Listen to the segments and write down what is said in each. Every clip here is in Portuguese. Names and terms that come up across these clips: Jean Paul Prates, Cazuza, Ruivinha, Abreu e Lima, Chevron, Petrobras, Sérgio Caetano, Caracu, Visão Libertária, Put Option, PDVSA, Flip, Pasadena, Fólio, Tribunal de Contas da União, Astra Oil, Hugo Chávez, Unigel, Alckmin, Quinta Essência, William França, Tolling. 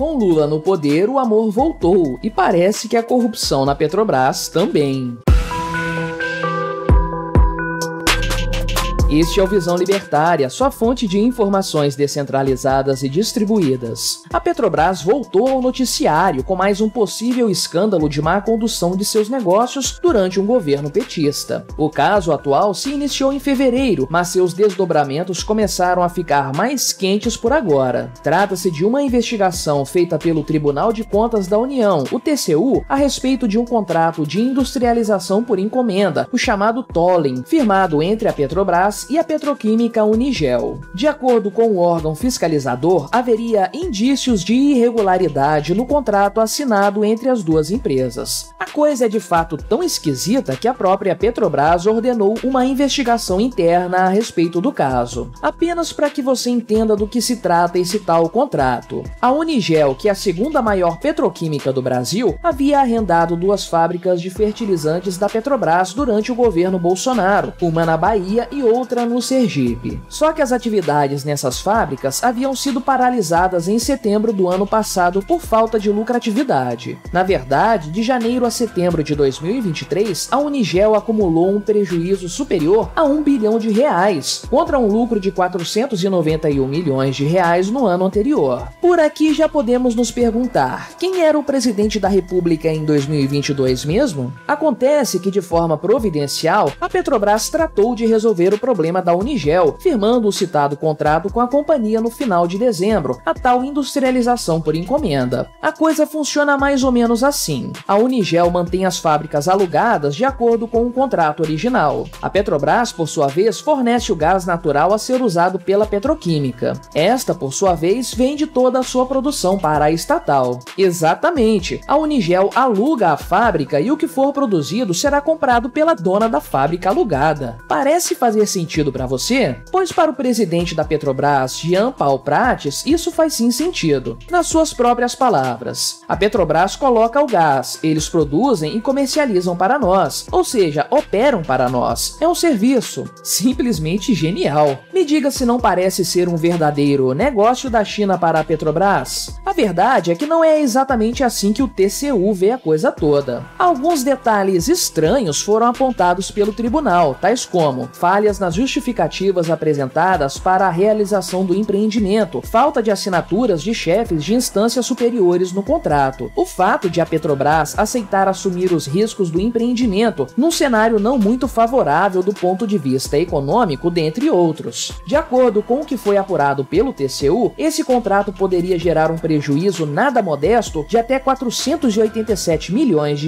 Com Lula no poder, o amor voltou e parece que a corrupção na Petrobras também. Este é o Visão Libertária, sua fonte de informações descentralizadas e distribuídas. A Petrobras voltou ao noticiário com mais um possível escândalo de má condução de seus negócios durante um governo petista. O caso atual se iniciou em fevereiro, mas seus desdobramentos começaram a ficar mais quentes por agora. Trata-se de uma investigação feita pelo Tribunal de Contas da União, o TCU, a respeito de um contrato de industrialização por encomenda, o chamado Tolling, firmado entre a Petrobras e a petroquímica Unigel. De acordo com o órgão fiscalizador, haveria indícios de irregularidade no contrato assinado entre as duas empresas. A coisa é de fato tão esquisita que a própria Petrobras ordenou uma investigação interna a respeito do caso. Apenas para que você entenda do que se trata esse tal contrato. A Unigel, que é a segunda maior petroquímica do Brasil, havia arrendado duas fábricas de fertilizantes da Petrobras durante o governo Bolsonaro, uma na Bahia e outra no Sergipe. Só que as atividades nessas fábricas haviam sido paralisadas em setembro do ano passado por falta de lucratividade. Na verdade, de janeiro a setembro de 2023, a Unigel acumulou um prejuízo superior a R$1 bilhão, contra um lucro de R$491 milhões no ano anterior. Por aqui já podemos nos perguntar, quem era o presidente da República em 2022 mesmo? Acontece que, de forma providencial, a Petrobras tratou de resolver o problema da Unigel, firmando o citado contrato com a companhia no final de dezembro, a tal industrialização por encomenda. A coisa funciona mais ou menos assim. A Unigel mantém as fábricas alugadas de acordo com o contrato original. A Petrobras, por sua vez, fornece o gás natural a ser usado pela petroquímica. Esta, por sua vez, vende toda a sua produção para a estatal. Exatamente, a Unigel aluga a fábrica e o que for produzido será comprado pela dona da fábrica alugada. Parece fazer sentido para você? Pois para o presidente da Petrobras, Jean Paul Prates, isso faz sim sentido. Nas suas próprias palavras, a Petrobras coloca o gás, eles produzem e comercializam para nós, ou seja, operam para nós. É um serviço. Simplesmente genial. Me diga se não parece ser um verdadeiro negócio da China para a Petrobras? A verdade é que não é exatamente assim que o TCU vê a coisa toda. Alguns detalhes estranhos foram apontados pelo tribunal, tais como falhas nas justificativas apresentadas para a realização do empreendimento, falta de assinaturas de chefes de instâncias superiores no contrato, o fato de a Petrobras aceitar assumir os riscos do empreendimento num cenário não muito favorável do ponto de vista econômico, dentre outros. De acordo com o que foi apurado pelo TCU, esse contrato poderia gerar um prejuízo nada modesto de até R$487 milhões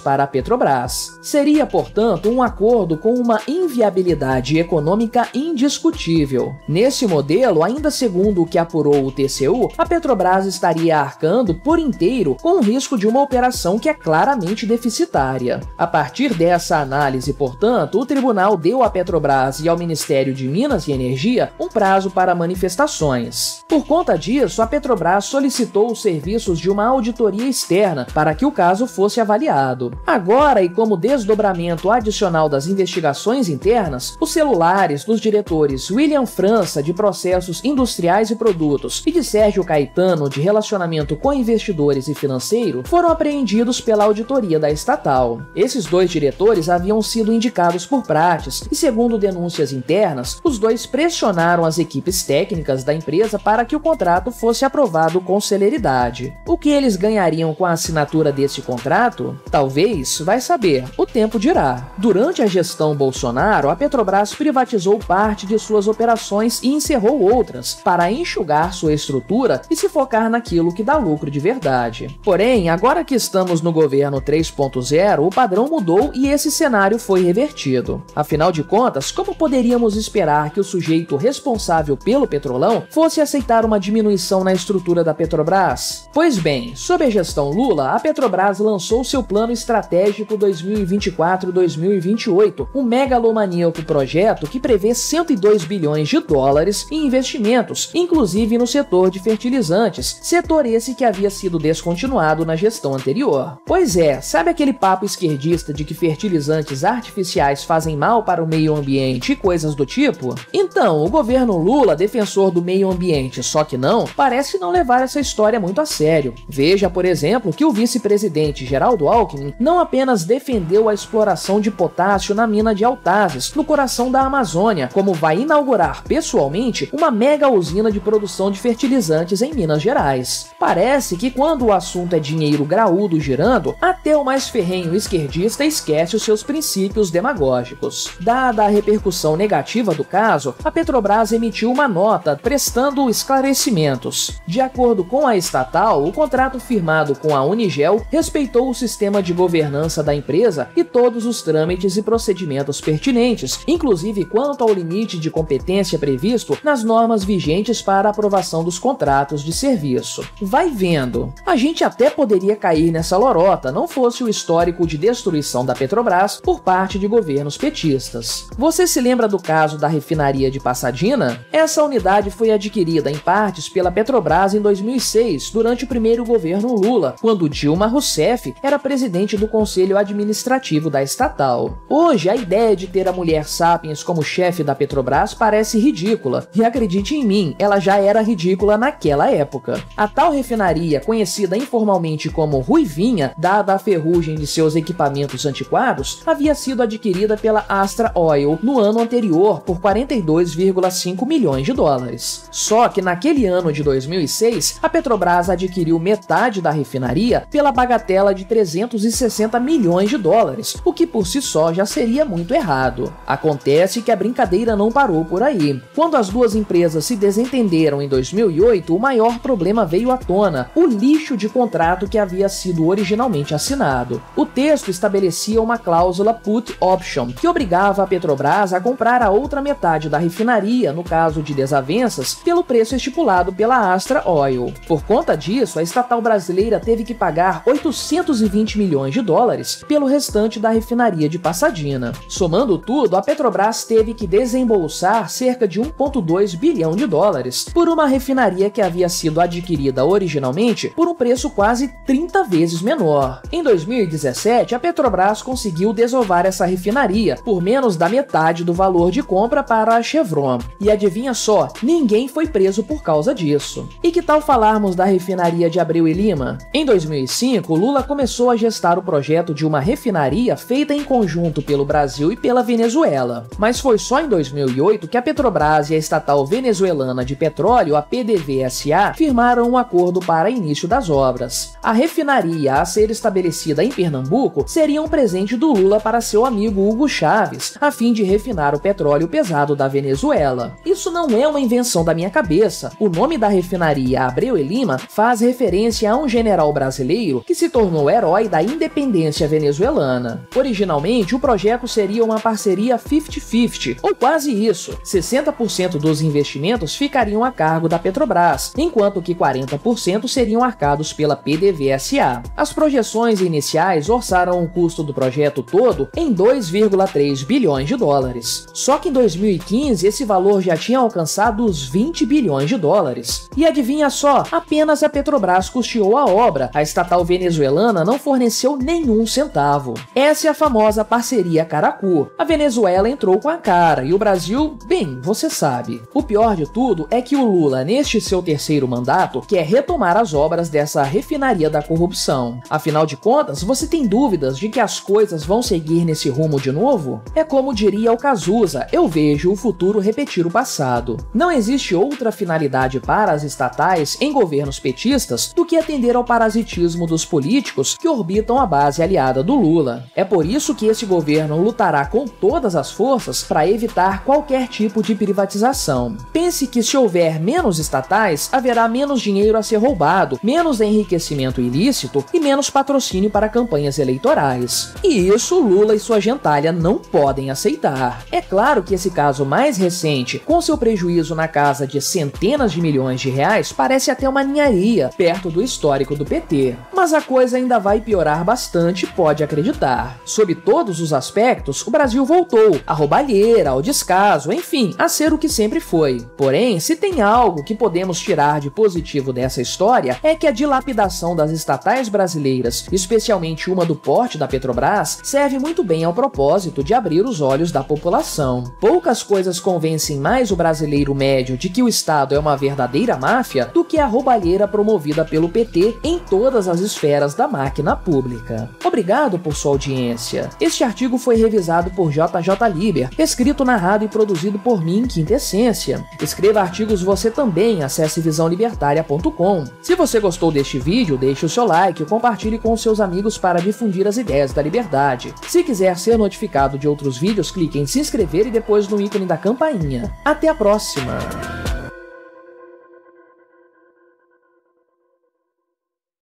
para a Petrobras. Seria, portanto, um acordo com uma inviabilidade econômica indiscutível. Nesse modelo, ainda segundo o que apurou o TCU, a Petrobras estaria arcando por inteiro com o risco de uma operação que é claramente deficitária. A partir dessa análise, portanto, o tribunal deu à Petrobras e ao Ministério de Minas e Energia um prazo para manifestações. Por conta disso, a Petrobras solicitou os serviços de uma auditoria externa para que o caso fosse avaliado. Agora, e como desdobramento adicional das investigações internas, os celulares dos diretores William França, de Processos Industriais e Produtos, e de Sérgio Caetano, de Relacionamento com Investidores e Financeiro, foram apreendidos pela auditoria da estatal. Esses dois diretores haviam sido indicados por Prates e, segundo denúncias internas, os dois pressionaram as equipes técnicas da empresa para que o contrato fosse aprovado com celeridade. O que eles ganhariam com a assinatura desse contrato? Talvez, vai saber, o tempo dirá. Durante a gestão Bolsonaro, a Petrobras privatizou parte de suas operações e encerrou outras, para enxugar sua estrutura e se focar naquilo que dá lucro de verdade. Porém, agora que estamos no governo 3.0, o padrão mudou e esse cenário foi revertido. Afinal de contas, como poderíamos esperar que o sujeito responsável pelo petrolão fosse aceitar uma diminuição na estrutura da Petrobras? Pois bem, sob a gestão Lula, a Petrobras lançou seu plano estratégico 2024-2028, um megalomaníaco projeto contrato que prevê 102 bilhões de dólares em investimentos, inclusive no setor de fertilizantes, setor esse que havia sido descontinuado na gestão anterior. Pois é, sabe aquele papo esquerdista de que fertilizantes artificiais fazem mal para o meio ambiente e coisas do tipo? Então, o governo Lula, defensor do meio ambiente, só que não, parece não levar essa história muito a sério. Veja, por exemplo, que o vice-presidente Geraldo Alckmin não apenas defendeu a exploração de potássio na mina de Altazes, no coração da Amazônia, como vai inaugurar pessoalmente uma mega usina de produção de fertilizantes em Minas Gerais. Parece que quando o assunto é dinheiro graúdo girando, até o mais ferrenho esquerdista esquece os seus princípios demagógicos. Dada a repercussão negativa do caso, a Petrobras emitiu uma nota prestando esclarecimentos. De acordo com a estatal, o contrato firmado com a Unigel respeitou o sistema de governança da empresa e todos os trâmites e procedimentos pertinentes, inclusive quanto ao limite de competência previsto nas normas vigentes para aprovação dos contratos de serviço. Vai vendo! A gente até poderia cair nessa lorota, não fosse o histórico de destruição da Petrobras por parte de governos petistas. Você se lembra do caso da refinaria de Pasadena? Essa unidade foi adquirida em partes pela Petrobras em 2006, durante o primeiro governo Lula, quando Dilma Rousseff era presidente do Conselho Administrativo da estatal. Hoje, a ideia de ter a mulher Sapiens como chefe da Petrobras parece ridícula, e acredite em mim, ela já era ridícula naquela época. A tal refinaria, conhecida informalmente como Ruivinha, dada a ferrugem de seus equipamentos antiquados, havia sido adquirida pela Astra Oil no ano anterior por 42,5 milhões de dólares. Só que naquele ano de 2006, a Petrobras adquiriu metade da refinaria pela bagatela de 360 milhões de dólares, o que por si só já seria muito errado. Acontece que a brincadeira não parou por aí. Quando as duas empresas se desentenderam em 2008, o maior problema veio à tona: o lixo de contrato que havia sido originalmente assinado. O texto estabelecia uma cláusula Put Option, que obrigava a Petrobras a comprar a outra metade da refinaria, no caso de desavenças, pelo preço estipulado pela Astra Oil. Por conta disso, a estatal brasileira teve que pagar 820 milhões de dólares pelo restante da refinaria de Pasadena. Somando tudo, a Petrobras teve que desembolsar cerca de 1,2 bilhão de dólares por uma refinaria que havia sido adquirida originalmente por um preço quase 30 vezes menor. Em 2017, a Petrobras conseguiu desovar essa refinaria por menos da metade do valor de compra para a Chevron. E adivinha só, ninguém foi preso por causa disso. E que tal falarmos da refinaria de Abreu e Lima? Em 2005, Lula começou a gestar o projeto de uma refinaria feita em conjunto pelo Brasil e pela Venezuela. Mas foi só em 2008 que a Petrobras e a estatal venezuelana de petróleo, a PDVSA, firmaram um acordo para início das obras. A refinaria a ser estabelecida em Pernambuco seria um presente do Lula para seu amigo Hugo Chávez, a fim de refinar o petróleo pesado da Venezuela. Isso não é uma invenção da minha cabeça. O nome da refinaria Abreu e Lima faz referência a um general brasileiro que se tornou herói da independência venezuelana. Originalmente, o projeto seria uma parceria 50-50, ou quase isso. 60% dos investimentos ficariam a cargo da Petrobras, enquanto que 40% seriam arcados pela PDVSA. As projeções iniciais orçaram o custo do projeto todo em 2,3 bilhões de dólares. Só que em 2015 esse valor já tinha alcançado os 20 bilhões de dólares. E adivinha só, apenas a Petrobras custeou a obra, a estatal venezuelana não forneceu nenhum centavo. Essa é a famosa parceria Caracu. A Venezuela entrou com a cara e o Brasil, bem, você sabe. O pior de tudo é que o Lula, neste seu terceiro mandato, quer retomar as obras dessa refinaria da corrupção. Afinal de contas, você tem dúvidas de que as coisas vão seguir nesse rumo de novo? É como diria o Cazuza, eu vejo o futuro repetir o passado. Não existe outra finalidade para as estatais em governos petistas do que atender ao parasitismo dos políticos que orbitam a base aliada do Lula. É por isso que esse governo lutará com todas as forças para evitar qualquer tipo de privatização. Pense que se houver menos estatais, haverá menos dinheiro a ser roubado, menos enriquecimento ilícito e menos patrocínio para campanhas eleitorais. E isso Lula e sua gentalha não podem aceitar. É claro que esse caso mais recente, com seu prejuízo na casa de centenas de milhões de reais, parece até uma ninharia, perto do histórico do PT. Mas a coisa ainda vai piorar bastante, pode acreditar. Sob todos os aspectos, o Brasil voltou a roubar cavalheira, ao descaso, enfim, a ser o que sempre foi. Porém, se tem algo que podemos tirar de positivo dessa história, é que a dilapidação das estatais brasileiras, especialmente uma do porte da Petrobras, serve muito bem ao propósito de abrir os olhos da população. Poucas coisas convencem mais o brasileiro médio de que o Estado é uma verdadeira máfia do que a roubalheira promovida pelo PT em todas as esferas da máquina pública. Obrigado por sua audiência. Este artigo foi revisado por JJ Liber, escrito, narrado e produzido por mim, Quinta Essência. Escreva artigos você também, acesse visãolibertária.com. Se você gostou deste vídeo, deixe o seu like e compartilhe com seus amigos para difundir as ideias da liberdade. Se quiser ser notificado de outros vídeos, clique em se inscrever e depois no ícone da campainha. Até a próxima!